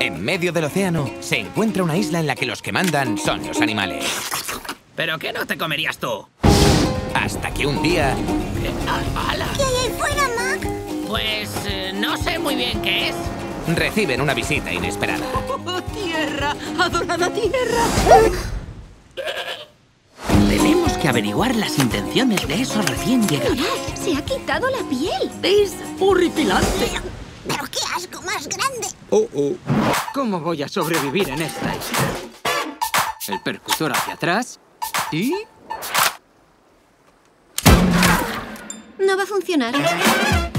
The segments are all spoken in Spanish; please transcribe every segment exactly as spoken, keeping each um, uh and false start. En medio del océano se encuentra una isla en la que los que mandan son los animales. ¿Pero qué no te comerías tú? Hasta que un día... ¿Qué tal, mala? ¿Y ahí fuera, Mac? Pues eh, no sé muy bien qué es. Reciben una visita inesperada. Oh, ¡tierra! ¡Adorada tierra! Tenemos que averiguar las intenciones de esos recién llegados. Mirad, se ha quitado la piel. Es horripilante. Pero qué asco más grande. Oh, oh. ¿Cómo voy a sobrevivir en esta isla? El percutor hacia atrás y... No va a funcionar.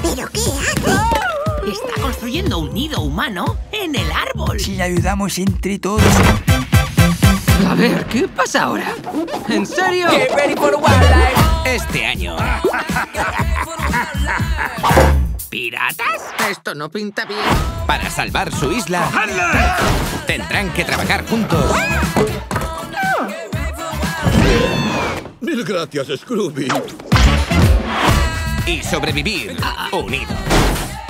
¿Pero qué hace? Está construyendo un nido humano en el árbol. Si le ayudamos entre todos... A ver, ¿qué pasa ahora? ¿En serio? Get ready for wildlife. Este año... ¿Piratas? Esto no pinta bien. Para salvar su isla... ¡Cojadla! Tendrán que trabajar juntos. Mil gracias, Scrooby. Y sobrevivir unidos.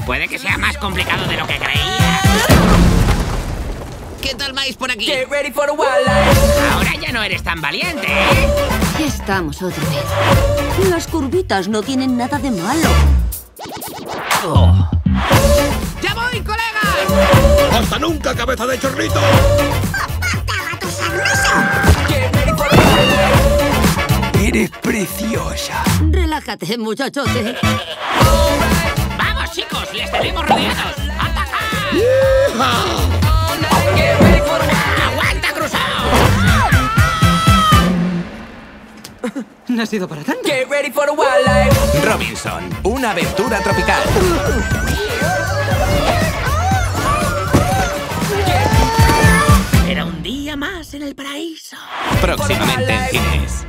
Puede que sea más complicado de lo que creía. ¿Qué tal vais por aquí? Get ready for a wildlife. Ahora ya no eres tan valiente, ¿eh? Estamos otra vez. Las curvitas no tienen nada de malo. Oh. ¡Ya voy, colegas! ¡Hasta nunca, cabeza de chorrito! ¡Papá, sabroso! Get ready for a wildlife. ¡Eres preciosa! Relájate, muchachote. ¡Vamos, chicos! ¡Les tenemos rodeados! ¡Atacar! ¡Ah, ¡aguanta, cruzado! No ha sido para tanto. Get ready for the wildlife. Robinson, una aventura tropical. Era un día más en el paraíso. Próximamente en cines.